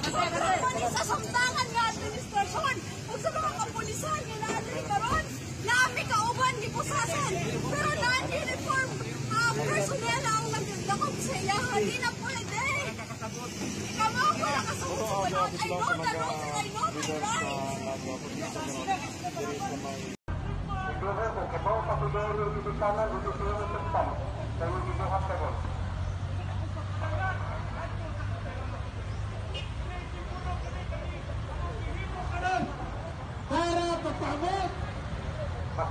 Nasasamtangan nga administrasyon. Kung sa mga kapulisan nga naadri karon, naami kauban ni Pusasan. Pero non-uniform personnel ang nagdagom sa iya. Hindi na po nagde. Ikaw ako na kasabot sa panahon. I know the rules and I know my rights. Simplemente que todos los ciudadanos de Susana y los ciudadanos de España tengan que dejar de ver. Para papabot! Mas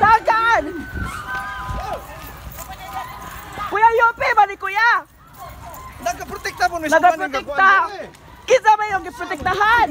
Dagan! Kuya Yopi, mani kuya! Nagkaprotekta po niya sa mga nagkakuan mo eh! Kinsa ba yung giprotektahan?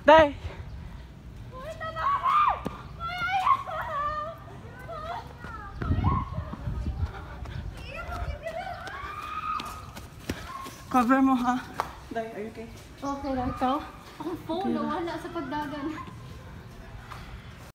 Dai. Cover mo ha. Dai, are you okay? Okay, ikaw? Akong phone nawala sa pagdagan.